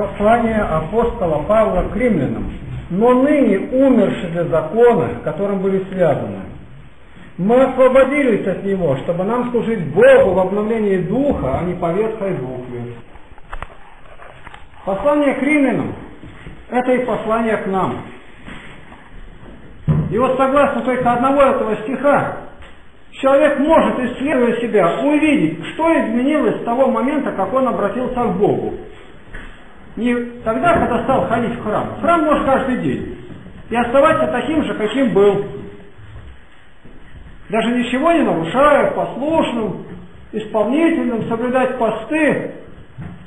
послание апостола Павла к римлянам. Но ныне умерши для закона, которым были связаны. Мы освободились от него, чтобы нам служить Богу в обновлении духа, а не по ветхой букве. Послание к римлянам – это и послание к нам. И вот согласно только одного этого стиха, человек может, исследуя себя, увидеть, что изменилось с того момента, как он обратился к Богу. Не тогда, когда стал ходить в храм. В храм может каждый день. И оставаться таким же, каким был. Даже ничего не нарушая, послушным, исполнительным, соблюдать посты.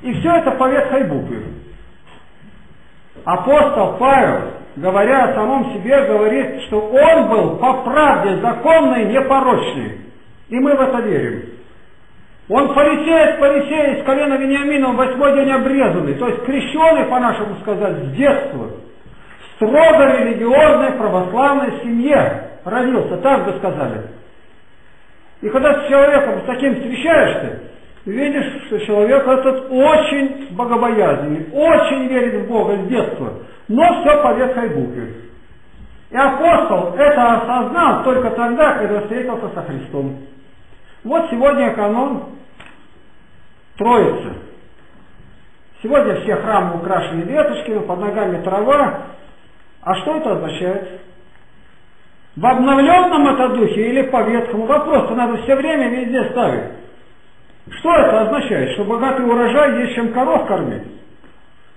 И все это по ветхой букве. Апостол Павел, говоря о самом себе, говорит, что он был по правде законный, непорочный. И мы в это верим. Он фарисей, из колена Вениамина, в 8-й день обрезанный, то есть крещенный, по-нашему сказать, с детства, в строго религиозной православной семье родился, так бы сказали. И когда с человеком с таким встречаешься, видишь, что человек этот очень богобоязненный, очень верит в Бога с детства, но все по ветхой букве. И апостол это осознал только тогда, когда встретился со Христом. Вот сегодня канон Троицы. Сегодня все храмы украшены веточками, под ногами трава. А что это означает? В обновленном это духе или по ветхому? Вопрос-то надо все время везде ставить. Что это означает? Что богатый урожай есть чем коров кормить.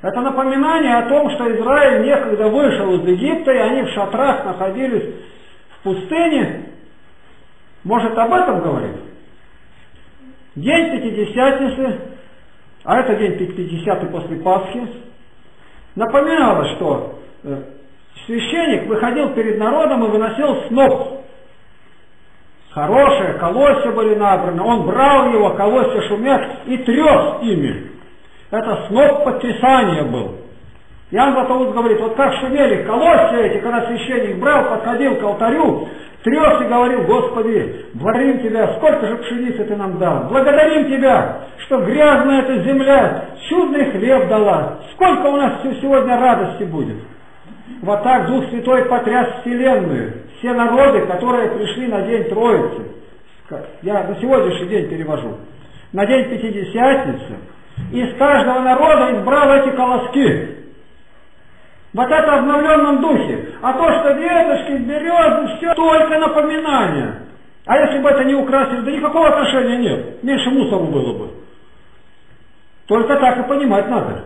Это напоминание о том, что Израиль некогда вышел из Египта, и они в шатрах находились в пустыне. Может, об этом говорить? День Пятидесятницы, а это день Пятидесятый после Пасхи, напоминало, что священник выходил перед народом и выносил сноп. Хорошие колосья были набраны, он брал его, колосья шумят, и трес ими. Это сноп потрясания был. Иоанн Златоуст говорит, вот как шумели колосья эти, когда священник брал, подходил к алтарю, трес и говорил: Господи, благодарим Тебя, сколько же пшеницы Ты нам дал, благодарим Тебя, что грязная эта земля чудный хлеб дала, сколько у нас сегодня радости будет. Вот так Дух Святой потряс вселенную, все народы, которые пришли на день Троицы, я на сегодняшний день перевожу, на день Пятидесятницы, из каждого народа избрал эти колоски. Вот это в обновленном духе. А то, что веточки, березы, все только напоминание. А если бы это не украсили, да никакого отношения нет. Меньше мусора было бы. Только так и понимать надо.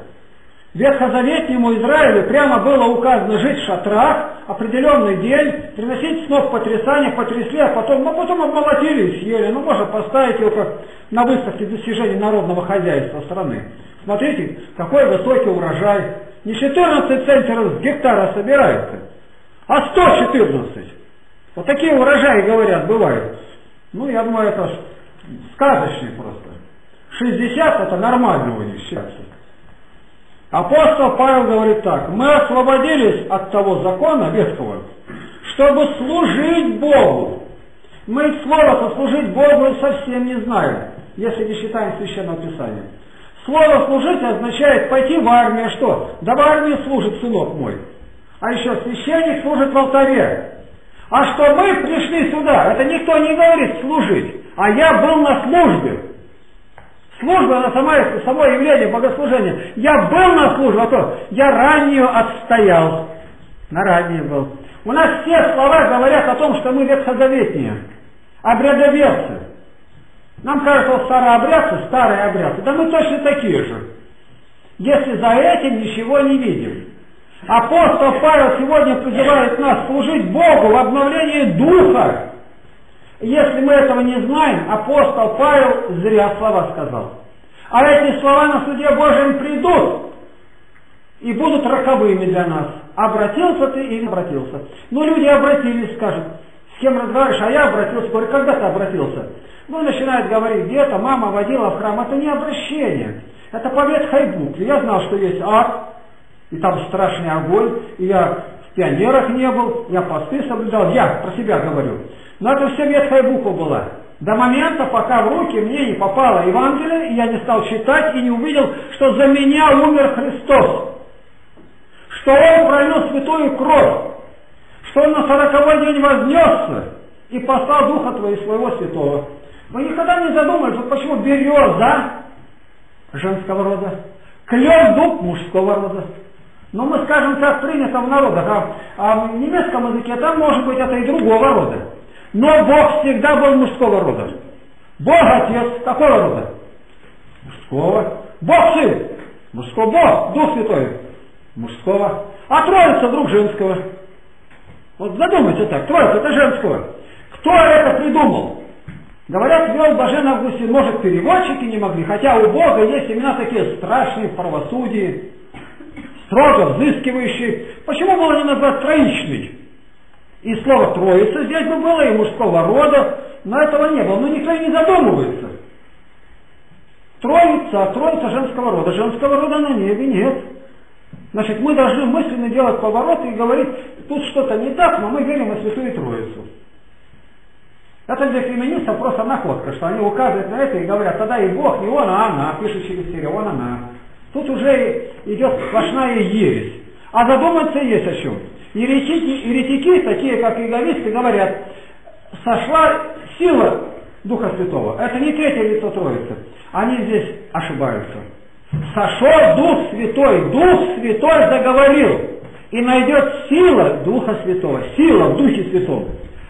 Ветхозаветнему Израилю прямо было указано жить в шатрах, определенный день, приносить сноп потрясания, потрясли, а потом обмолотили и съели. Ну, можно поставить его как на выставке достижений народного хозяйства страны. Смотрите, какой высокий урожай. Не 14 центнеров с гектара собирается, а 114. Вот такие урожаи, говорят, бывают. Ну, я думаю, это сказочные просто. 60 это нормально у них сейчас. Апостол Павел говорит так: мы освободились от того закона ветхого, чтобы служить Богу. Мы слово служить Богу совсем не знаем, если не считаем Священного Писания. Слово «служить» означает пойти в армию. Что? Да в армии служит сынок мой. А еще священник служит в алтаре. А что мы пришли сюда, это никто не говорит «служить», а я был на службе. Служба, она само явление богослужения. Я был на службе, а то я раннюю отстоял. На раннюю был. У нас все слова говорят о том, что мы ветхозаветние, обрядоведцы. Нам кажется, старообрядцы, старые обрядцы. Да мы точно такие же. Если за этим ничего не видим. Апостол Павел сегодня призывает нас служить Богу в обновлении духа. Если мы этого не знаем, апостол Павел зря слова сказал. А эти слова на суде Божьем придут и будут роковыми для нас. Обратился ты или не обратился? Ну, люди обратились, скажут. С кем разговариваешь? А я обратился. Говорю, когда ты обратился? Ну, начинает говорить, где-то мама водила в храм. Это не обращение. Это по ветхой букве. Я знал, что есть ад, и там страшный огонь, и я в пионерах не был, я посты соблюдал, я про себя говорю. Но это все ветхая буква была. До момента, пока в руки мне не попало Евангелие, и я не стал читать и не увидел, что за меня умер Христос, что Он пролил святую кровь, что Он на 40-й день вознесся и послал Духа Твоего и Своего Святого. Вы никогда не задумались, почему береза женского рода, клен дуб мужского рода. Но мы скажем, как принято в народах, а в немецком языке там может быть это и другого рода. Но Бог всегда был мужского рода. Бог Отец какого рода? Мужского. Бог Сын. Мужского. Бог, Дух Святой. Мужского. А Троица вдруг женского. Вот задумайте так. Троица это женского. Кто это придумал? Говорят, вел Блажен Августин, может, переводчики не могли, хотя у Бога есть имена такие страшные в правосудии, строго взыскивающие. Почему было не назвать троичный? И слово «троица» здесь бы было, и мужского рода, но этого не было. Но никто и не задумывается. Троица, а троица женского рода. Женского рода на небе нет. Значит, мы должны мысленно делать поворот и говорить, тут что-то не так, но мы верим во Святую Троицу. Это для феминистов просто находка, что они указывают на это и говорят, тогда и Бог, не он, а она, пишет через серию, он, она. Тут уже идет сплошная ересь. А задуматься есть о чем. Еретики, такие как иеговисты, говорят, сошла сила Духа Святого. Это не третье лицо Троицы. Они здесь ошибаются. Сошел Дух Святой заговорил, и найдет сила Духа Святого, сила в Духе Святого.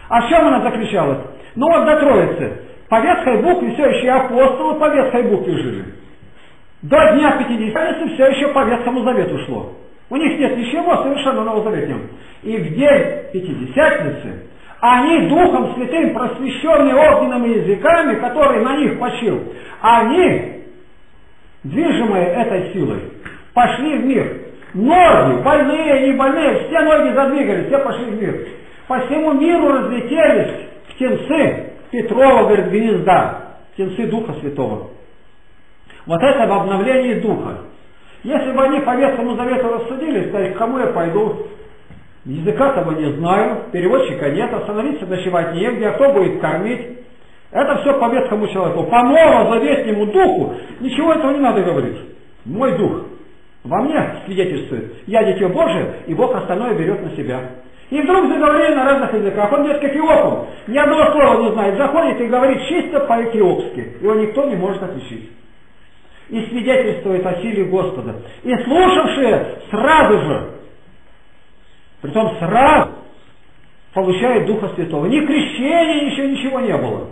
А в чем она заключалась? Ну вот до Троицы. По ветхой букве все еще и апостолы по ветхой букве жили. До дня Пятидесятницы все еще по Ветхому Завету шло. У них нет ничего совершенно новозаветного. И в день Пятидесятницы они Духом Святым, просвещенные огненными языками, который на них почил, они, движимые этой силой, пошли в мир. Ноги, больные, не больные, все ноги задвигались, все пошли в мир. По всему миру разлетелись птенцы Петрова, говорит, гнезда, птенцы Духа Святого. Вот это в обновлении Духа. Если бы они по Ветхому Завету рассудились, то к кому я пойду? Языка-то не знаю, переводчика нет, остановиться ночевать негде, а кто будет кормить? Это все по Ветхому человеку. По Новозаветнему Духу ничего этого не надо говорить. Мой Дух во мне свидетельствует. Я дитя Божие, и Бог остальное берет на себя. И вдруг заговорили на разных языках. Он идет к эфиопам. Ни одного слова не знает. Заходит и говорит чисто по-эфиопски. Его никто не может отличить. И свидетельствует о силе Господа. И слушавшие сразу же, притом сразу, получают Духа Святого. Ни крещения, еще ничего не было.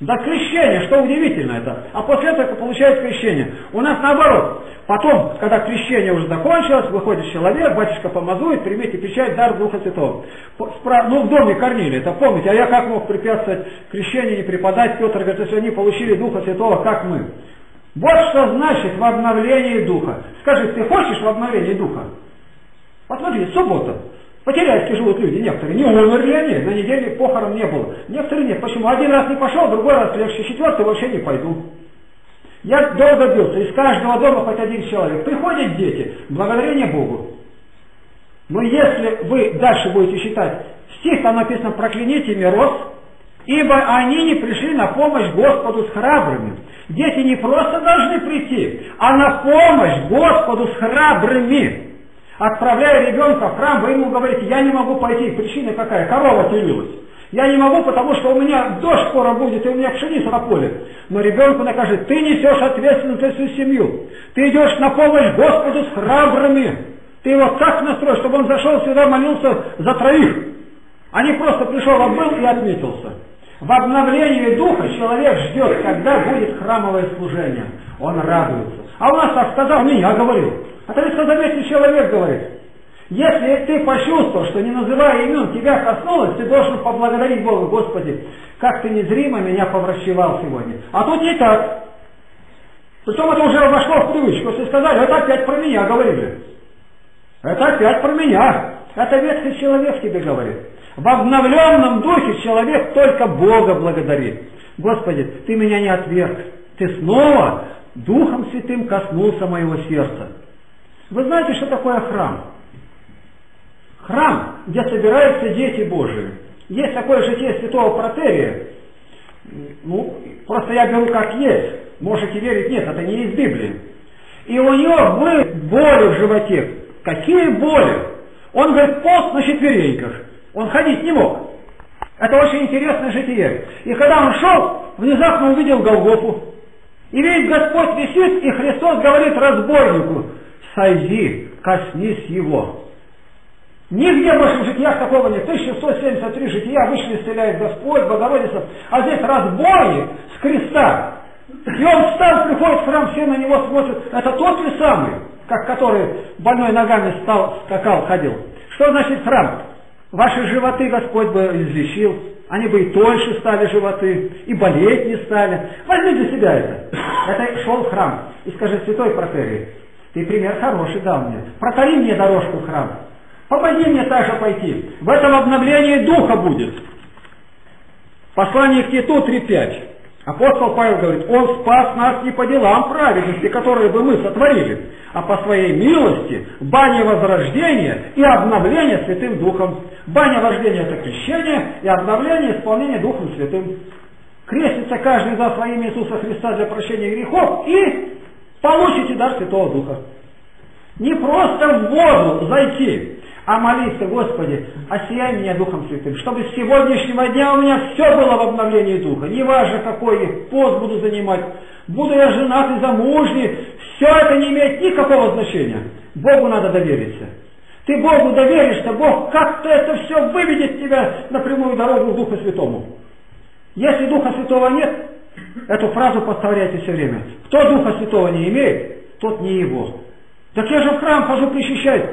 Да крещение, что удивительно это. А после этого получают крещение. У нас наоборот. Потом, когда крещение уже закончилось, выходит человек, батюшка помазует, примите печать, дар Духа Святого. Ну, в доме кормили, это помните, а я как мог препятствовать крещению, не преподать? Петр говорит, если они получили Духа Святого, как мы. Вот что значит в обновлении Духа. Скажи, ты хочешь в обновлении Духа? Посмотри, суббота. Потеряйски живут люди, некоторые. Не умерли они, на неделе похорон не было. Некоторые нет. Почему? Один раз не пошел, другой раз легче, четвертый вообще не пойду. Я долго бился, из каждого дома хоть один человек. Приходят дети, благодарение Богу. Но если вы дальше будете читать, стих там написано «Прокляните мирос, ибо они не пришли на помощь Господу с храбрыми». Дети не просто должны прийти, а на помощь Господу с храбрыми. Отправляя ребенка в храм, вы ему говорите, я не могу пойти. Причина какая? Корова телилась. Я не могу, потому что у меня дождь скоро будет, и у меня пшеница на поле. Но ребенку накажи, ты несешь ответственность за всю семью. Ты идешь на помощь Господу с храбрыми. Ты его так настроишь, чтобы он зашел сюда, молился за троих. А не просто пришел, отбыл и отметился. В обновлении Духа человек ждет, когда будет храмовое служение. Он радуется. А у нас так сказал, не я говорил. А то ветхозаветный человек говорит. Если ты почувствовал, что не называя имен тебя коснулось, ты должен поблагодарить Бога, Господи, как ты незримо меня поврачевал сегодня. А тут не так. Причем это уже вошло в привычку. Если сказали, это опять про меня говорили. Это опять про меня. Это ветхий человек тебе говорит. В обновленном духе человек только Бога благодарит. Господи, ты меня не отверг. Ты снова Духом Святым коснулся моего сердца. Вы знаете, что такое храм? Храм, где собираются дети Божии. Есть такое житие святого Протерия. Ну, просто я беру как есть. Можете верить, нет, это не из Библии. И у него были боли в животе. Какие боли? Он, говорит, полз на четвереньках. Он ходить не мог. Это очень интересное житие. И когда он шел, внезапно увидел Голгофу. И весь Господь висит, и Христос говорит разбойнику: «Сойди, коснись его». Нигде больше в житиях такого нет. 1173 жития вышли, исцеляет Господь, Богородица. А здесь разбойник с креста. И он встал, приходит в храм, все на него смотрят. Это тот ли самый, как который больной ногами стал, скакал, ходил? Что значит храм? Ваши животы Господь бы излечил. Они бы и тоньше стали животы, и болеть не стали. Возьми для себя это. Это шел храм. И скажи: «Святой Протерий, ты пример хороший дал мне. Протари мне дорожку в храм. Помоги мне также пойти». В этом обновлении духа будет. Послание к Титу 3.5. Апостол Павел говорит: «Он спас нас не по делам праведности, которые бы мы сотворили, а по своей милости, бане возрождения и обновления Святым Духом». Баня возрождения – это крещение, и обновление – исполнение Духом Святым. Крестится каждый за своим Иисуса Христа для прощения грехов, и получите дар Святого Духа. Не просто в воду зайти, а молиться: «Господи, осияй меня Духом Святым, чтобы с сегодняшнего дня у меня все было в обновлении Духа. Неважно, какой их пост буду занимать, буду я женат и замужний, все это не имеет никакого значения. Богу надо довериться». Ты Богу доверишься, Бог как-то это все выведет тебя на прямую дорогу к Духу Святому. Если Духа Святого нет, эту фразу повторяйте все время: кто Духа Святого не имеет, тот не его. Так я же в храм хожу причащать.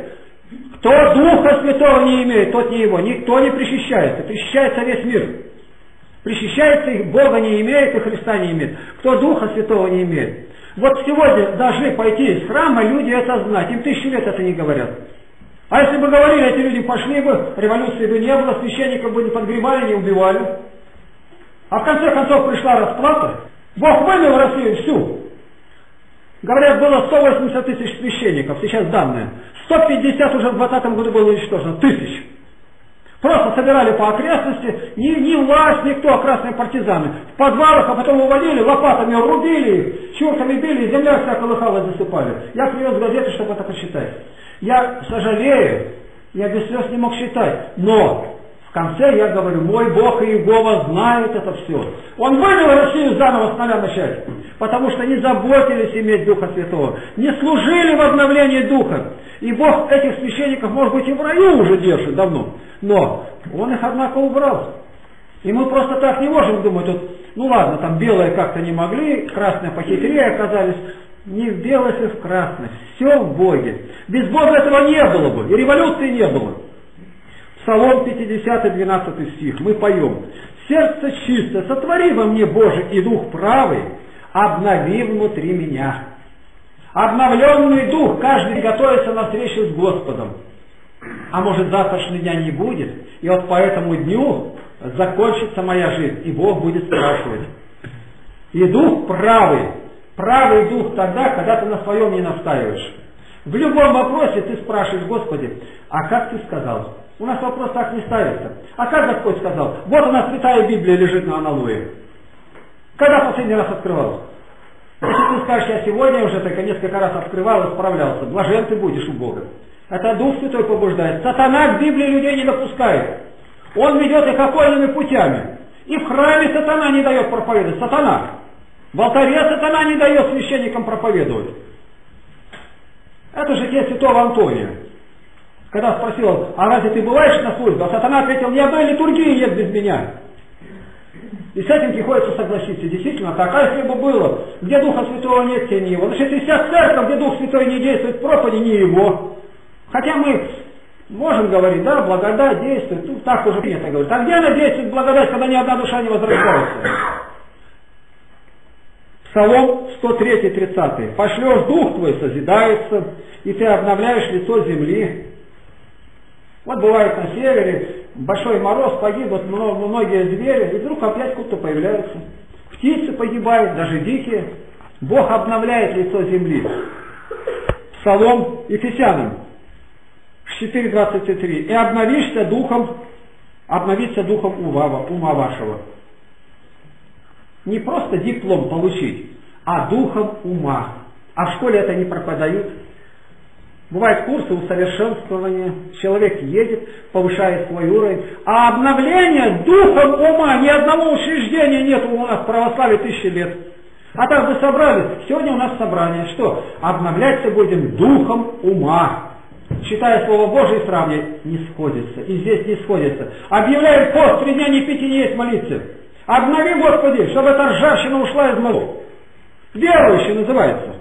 Кто Духа Святого не имеет, тот не его. Никто не причащается. Причащается весь мир. Причащается и Бога не имеет, и Христа не имеет. Кто Духа Святого не имеет. Вот сегодня должны пойти из храма люди это знать. Им тысячи лет это не говорят. А если бы говорили, эти люди пошли бы, революции бы не было, священников бы не подгребали, не убивали. А в конце концов пришла расплата. Бог вымел Россию всю. Говорят, было 180 тысяч священников, сейчас данные. 150 уже в 2020 году было уничтожено. Тысяч. Просто собирали по окрестности, ни власть, никто, а красные партизаны. В подвалах, а потом уводили, лопатами рубили, чурками били, земля вся колыхалась, засыпали. Я привез газету, чтобы это прочитать. Я сожалею, я без слез не мог считать, но в конце я говорю: мой Бог Иегова знает это все. Он вывел Россию заново с нуля начать, потому что не заботились иметь Духа Святого, не служили в обновлении Духа. И Бог этих священников, может быть, и в раю уже держит давно, но Он их, однако, убрал. И мы просто так не можем думать: вот, ну ладно, там белые как-то не могли, красные похитрее оказались. Не в белых и в красных. Все в Боге. Без Бога этого не было бы. И революции не было. Псалом 50, 12 стих. Мы поем: «Сердце чисто, сотвори во мне, Боже, и дух правый, обнови внутри меня». Обновленный дух, каждый готовится на встречу с Господом. А может, завтрашнего дня не будет, и вот по этому дню закончится моя жизнь, и Бог будет спрашивать. И дух правый. Правый дух тогда, когда ты на своем не настаиваешь. В любом вопросе ты спрашиваешь: «Господи, а как ты сказал?» У нас вопрос так не ставится. А как Господь сказал? Вот у нас Святая Библия лежит на аналое. Когда последний раз открывал? Если ты скажешь: «Я сегодня уже только несколько раз открывал и справлялся», блажен ты будешь у Бога. Это Дух Святой побуждает. Сатана к Библии людей не допускает. Он ведет их окольными путями. И в храме сатана не дает проповедовать. Сатана. В алтаре сатана не дает священникам проповедовать. Это житие святого Антония. Когда спросил: «А разве ты бываешь на службе?» А сатана ответил: «Ни одной литургии нет без меня». И с этим приходится согласиться. Действительно так. А если бы было, где Духа Святого нет, те не его. Значит, и вся церковь, где Дух Святой не действует, проповеди не его. Хотя мы можем говорить: да, благодать действует. Ну, так уже принято говорить. А где она действует, благодать, когда ни одна душа не возвращается? Псалом 103, 30. «Пошлешь дух твой, созидается, и ты обновляешь лицо земли». Вот бывает на севере, большой мороз, погибнут многие звери, и вдруг опять кто-то появляется. Птицы погибают, даже дикие. Бог обновляет лицо земли. Псалом Ефесянам 4, 23. «И обновишься духом ума вашего». Не просто диплом получить, а духом ума. А в школе это не преподают. Бывают курсы усовершенствования. Человек едет, повышает свой уровень. А обновление духом ума, ни одного учреждения нет у нас в православии 1000 лет. А так бы собрались. Сегодня у нас собрание. Что? Обновляться будем духом ума. Читая Слово Божие и сравнивая, не сходится. И здесь не сходится. Объявляю пост, 3 дня не пить и не есть молиться. Обнови, Господи, чтобы эта ржавчина ушла из мозгов. Верующий называется.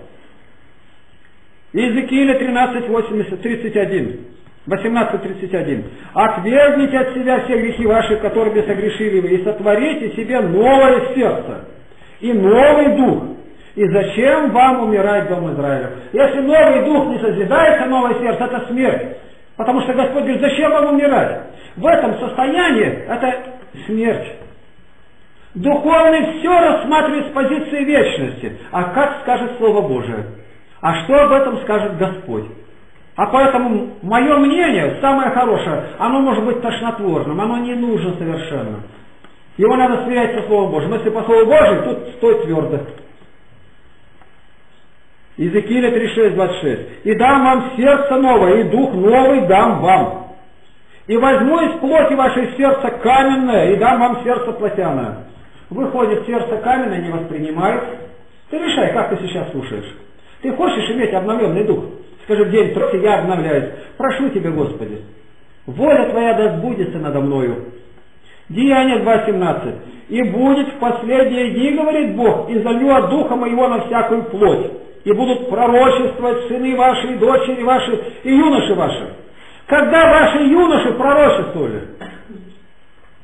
Иезекииля 13:31. 18:31. «Отвергните от себя все грехи ваши, которыми согрешили вы, и сотворите себе новое сердце и новый дух. И зачем вам умирать, дом Израилев?» Если новый дух не созидается, новое сердце, это смерть. Потому что Господь говорит, зачем вам умирать? В этом состоянии это смерть. Духовный все рассматривает с позиции вечности. А как скажет Слово Божие? А что об этом скажет Господь? А поэтому мое мнение, самое хорошее, оно может быть тошнотворным, оно не нужно совершенно. Его надо сверять со Словом Божьим. Если по Слову Божьему, тут стой твердо. Иезекииля 36:26. «И дам вам сердце новое, и дух новый дам вам. И возьму из плоти вашей сердце каменное, и дам вам сердце плотяное». Выходит, сердце каменное не воспринимает. Ты решай, как ты сейчас слушаешь. Ты хочешь иметь обновленный дух? Скажи в день тройки, я обновляюсь. Прошу тебя, Господи, воля твоя да сбудется надо мною. Деяние 2:17. «И будет в последние дни, говорит Бог, и залью от духа моего на всякую плоть. И будут пророчествовать сыны ваши, и дочери ваши, и юноши ваши». Когда ваши юноши пророчествовали?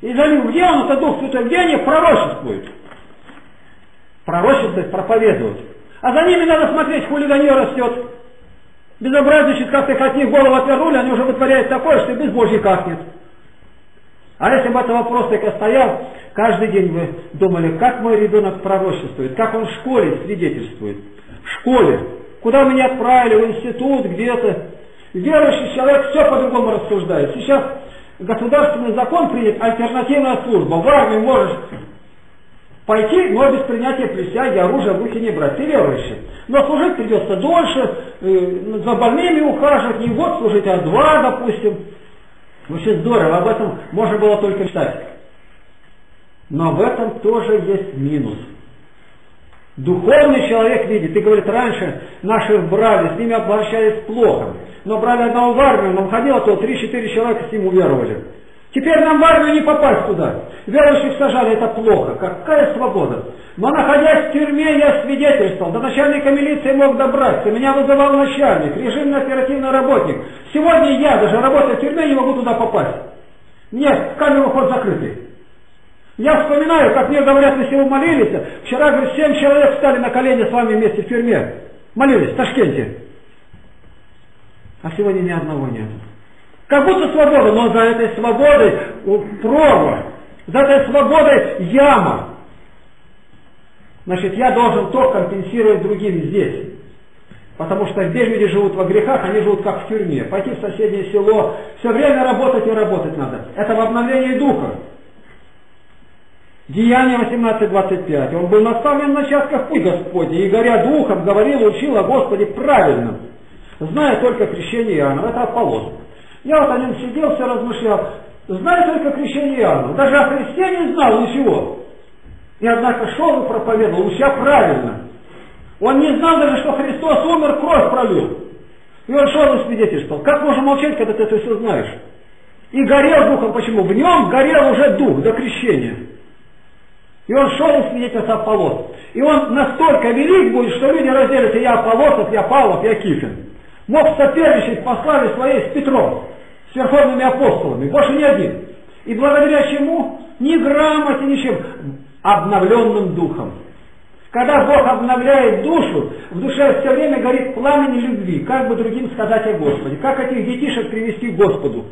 И залью, где он, это Дух Святой, где они пророчествуют? Пророчествуют, проповедуют. А за ними надо смотреть, хулиганье растет. Безобразничает, как их от них голову отвернули, они уже вытворяют такое, что и без Божьей кахнет. А если бы этот вопрос только стоял, каждый день вы думали, как мой ребенок пророчествует, как он в школе свидетельствует. В школе, куда меня отправили, в институт, где-то. Верующий человек все по-другому рассуждает. Сейчас государственный закон принят, альтернативная служба. В армию можешь пойти, но без принятия присяги, оружие в руки не брать. Ты верующий. Но служить придется дольше, за больными ухаживать, не вот служить, а 2, допустим. Вообще здорово, об этом можно было только читать. Но в этом тоже есть минус. Духовный человек видит, и говорит, раньше наших брали, с ними обращались плохо, но брали одного в армию, нам ходило то 3-4 человека с ним уверовали. Теперь нам в армию не попасть туда. Верующих сажали, это плохо, какая свобода. Но находясь в тюрьме, я свидетельствовал, до начальника милиции мог добраться, меня вызывал начальник, режимно-оперативный работник. Сегодня я, даже работая в тюрьме, не могу туда попасть. Нет, камеру ход закрытый. Я вспоминаю, как мне говорят, мы сегодня молились. Вчера, говорит, 7 человек встали на колени с вами вместе в тюрьме. Молились в Ташкенте. А сегодня ни одного нет. Как будто свобода, но за этой свободой прорва. За этой свободой яма. Значит, я должен то компенсировать другим здесь. Потому что здесь люди живут во грехах, они живут как в тюрьме. Пойти в соседнее село, все время работать и работать надо. Это в обновлении духа. Деяние 18:25. «Он был наставлен на чатках путь Господний, и горя духом, говорил, учил о Господе правильно, зная только крещение Иоанна». Это Аполлон. Я вот о нем сидел, все размышлял. Зная только крещение Иоанна. Даже о Христе не знал ничего. И однако шел и проповедовал, уча правильно. Он не знал даже, что Христос умер, кровь пролил. И он шел и свидетельствовал. Как можно молчать, когда ты это все знаешь? И горел духом. Почему? В нем горел уже дух до крещения. И он шел и свидетельствовал Аполлос. И он настолько велик будет, что люди разделятся: я Аполлосов, я Павлов, я Кифин. Мог соперничать по славе своей с Петром, с верховными апостолами, больше не один. И благодаря чему? Ни грамоте, ничем. Обновленным духом. Когда Бог обновляет душу, в душе все время горит пламень любви. Как бы другим сказать о Господе? Как этих детишек привести к Господу?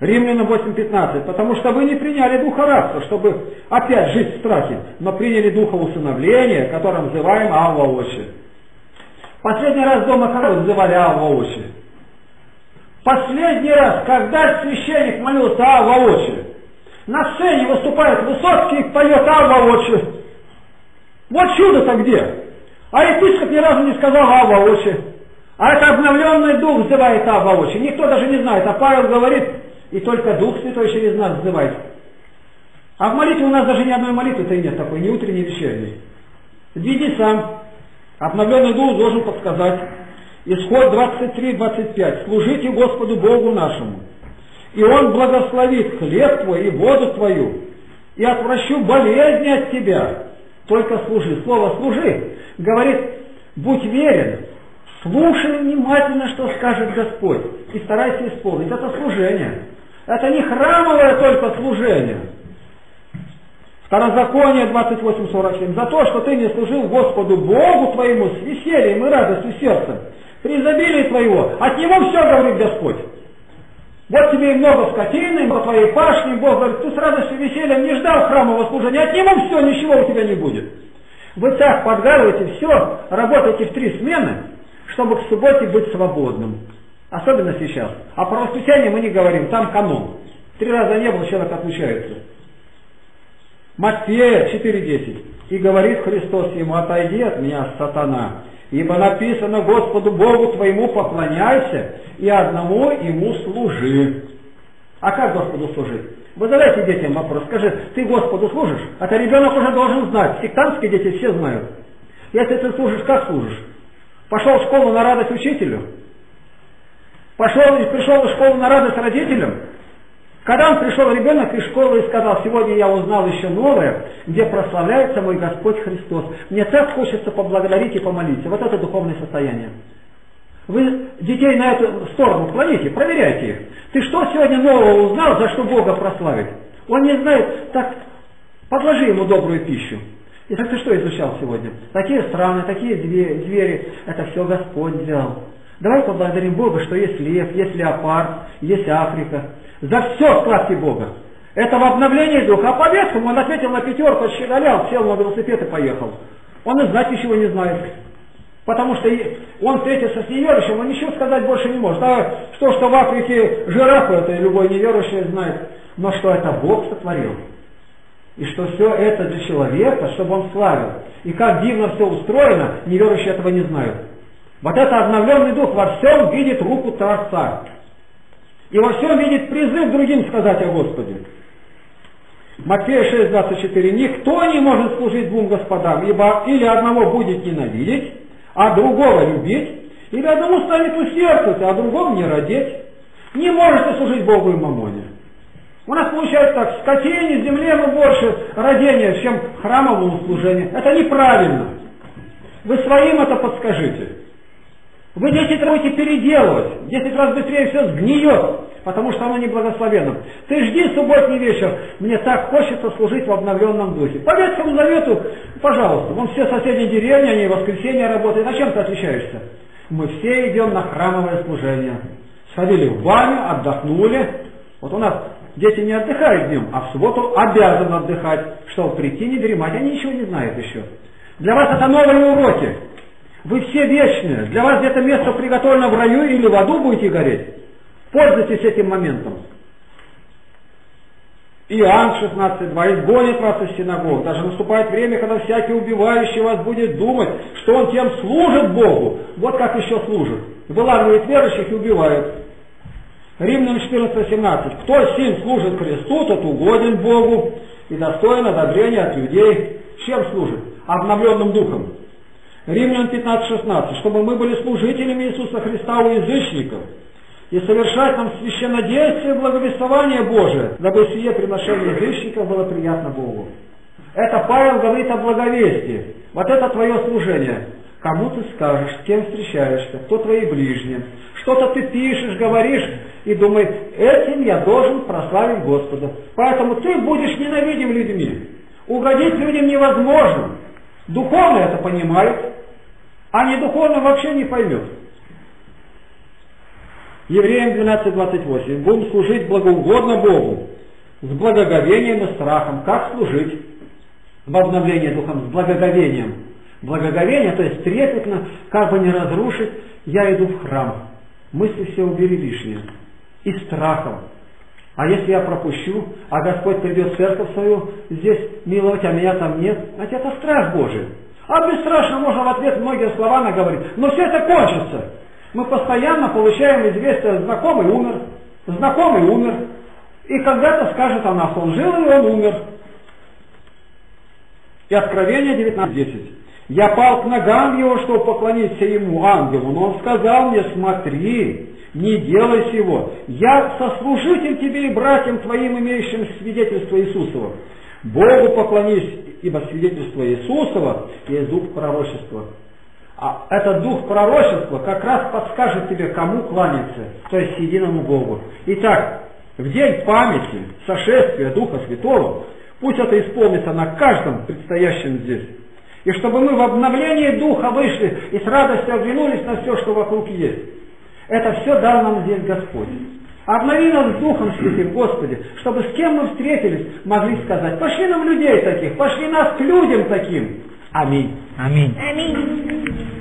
Римлянам 8:15. «Потому что вы не приняли духа рабства, чтобы опять жить в страхе, но приняли духа усыновления, которым взываем Авва Отче». Последний раз дома Хава взывали Авва Отче. Последний раз, когда священник молился Авва Отче, на сцене выступает Высоцкий и поет «Авва Очи». Вот чудо-то где? А епископ ни разу не сказал «Авва Очи». А это обновленный дух взывает «Авва Очи». Никто даже не знает, а Павел говорит, и только Дух Святой через нас взывает. А в молитве у нас даже ни одной молитвы-то и нет такой, ни утренней, ни вечерней. Иди сам. Обновленный дух должен подсказать. Исход 23-25. «Служите Господу Богу нашему, и Он благословит хлеб твой и воду твою, и отвращу болезни от тебя. Только служи». Слово «служи» говорит, будь верен, слушай внимательно, что скажет Господь, и старайся исполнить. Это служение. Это не храмовое только служение. Второзаконие 28:47. «За то, что ты не служил Господу Богу твоему с весельем и радостью сердца, при изобилии твоего, от Него все, говорит Господь. Вот тебе и много скотины, по твоей пашне, Бог говорит, ты с радостью и весельем не ждал храмового служения, от Него все, ничего у тебя не будет. Вы так подгадываете все, работаете в 3 смены, чтобы к субботе быть свободным. Особенно сейчас. А про воскресенье мы не говорим, там канон. 3 раза не было, человек отлучается». Матфея 4:10. «И говорит Христос ему, отойди от меня, сатана, ибо написано, Господу Богу твоему поклоняйся и одному ему служи». А как Господу служить? Вы задайте детям вопрос, скажи, ты Господу служишь? А то ребенок уже должен знать, сектантские дети все знают. Если ты служишь, как служишь? Пошел в школу на радость учителю? Пошел и пришел в школу на радость родителям? Когда он пришел ребенок из школы и сказал, сегодня я узнал еще новое, где прославляется мой Господь Христос. Мне так хочется поблагодарить и помолиться. Вот это духовное состояние. Вы детей на эту сторону склоните, проверяйте их. Ты что сегодня нового узнал, за что Бога прославить? Он не знает, так подложи ему добрую пищу. И так ты что изучал сегодня? Такие страны, такие двери, это все Господь взял. Давай поблагодарим Бога, что есть лев, есть леопард, есть Африка. За все славьте Бога. Это в обновлении духа. А по ветхому он ответил на 5, щеголял, сел на велосипед и поехал. Он и знать ничего не знает. Потому что он встретился с неверующим, он ничего сказать больше не может. А то, что в Африке жирафу, это любой неверующий знает. Но что это Бог сотворил. И что все это для человека, чтобы он славил. И как дивно все устроено, неверующие этого не знают. Вот это обновленный дух во всем видит руку Творца. И во всем видит призыв другим сказать о Господе. Матфея 6:24. «Никто не может служить 2 господам, ибо или одного будет ненавидеть, а другого любить, или одному станет усердствовать, а другому не родить. Не можете служить Богу и мамоне». У нас получается так, скотине, земле мы больше родения, чем храмовому служению. Это неправильно. Вы своим это подскажите. Вы 10 раз будете переделывать, 10 раз быстрее все сгниет, потому что оно не благословенно. Ты жди субботний вечер, мне так хочется служить в обновленном духе. По Ветхому Завету, пожалуйста, вон все соседние деревни, они в воскресенье работают, на чем ты отличаешься? Мы все идем на храмовое служение. Сходили в баню, отдохнули. Вот у нас дети не отдыхают днем, а в субботу обязаны отдыхать, чтобы прийти не дремать, они ничего не знают еще. Для вас это новые уроки. Вы все вечные. Для вас где-то место приготовлено в раю или в аду будете гореть. Пользуйтесь этим моментом. Иоанн 16:2. «Изгонит вас из синагог. Даже наступает время, когда всякий убивающий вас будет думать, что он тем служит Богу». Вот как еще служит. Вылавливает верующих и убивает. Римлянам 14:17. «Кто сим служит Христу, тот угоден Богу и достоин одобрения от людей». Чем служит? Обновленным духом. Римлян 15:16. «Чтобы мы были служителями Иисуса Христа у язычников, и совершать нам священнодействие и благовествование Божие, дабы сие приношение язычников было приятно Богу». Это Павел говорит о благовестии. Вот это твое служение. Кому ты скажешь, с кем встречаешься, кто твои ближние. Что-то ты пишешь, говоришь и думаешь, этим я должен прославить Господа. Поэтому ты будешь ненавидим людьми. Угодить людям невозможно. Духовно это понимает, а не духовно вообще не поймет. Евреям 12:28. «Будем служить благоугодно Богу, с благоговением и страхом». Как служить в обновлении духом? С благоговением. Благоговение, то есть трепетно, как бы не разрушить, я иду в храм. Мысли все убери лишние. И страхом. А если я пропущу, а Господь придет в церковь свою, здесь миловать, а меня там нет, ведь это страх Божий. А бесстрашно можно в ответ многие слова наговорить. Но все это кончится. Мы постоянно получаем известие, знакомый умер, знакомый умер. И когда-то скажет о нас, он жил и он умер. И Откровение 19:10. Я пал к ногам его, чтобы поклониться ему, ангелу, но он сказал мне, смотри, не делай сего. Я сослужитель тебе и братьям твоим, имеющим свидетельство Иисусова. Богу поклонись, ибо свидетельство Иисусова есть дух пророчества. А этот дух пророчества как раз подскажет тебе, кому кланяться, то есть единому Богу. Итак, в день памяти сошествия Духа Святого, пусть это исполнится на каждом предстоящем здесь. И чтобы мы в обновлении Духа вышли и с радостью оглянулись на все, что вокруг есть. Это все дал нам здесь Господь. Обнови нас Духом Святым, Господи, чтобы с кем мы встретились, могли сказать, пошли нам людей таких, пошли нас к людям таким. Аминь. Аминь. Аминь.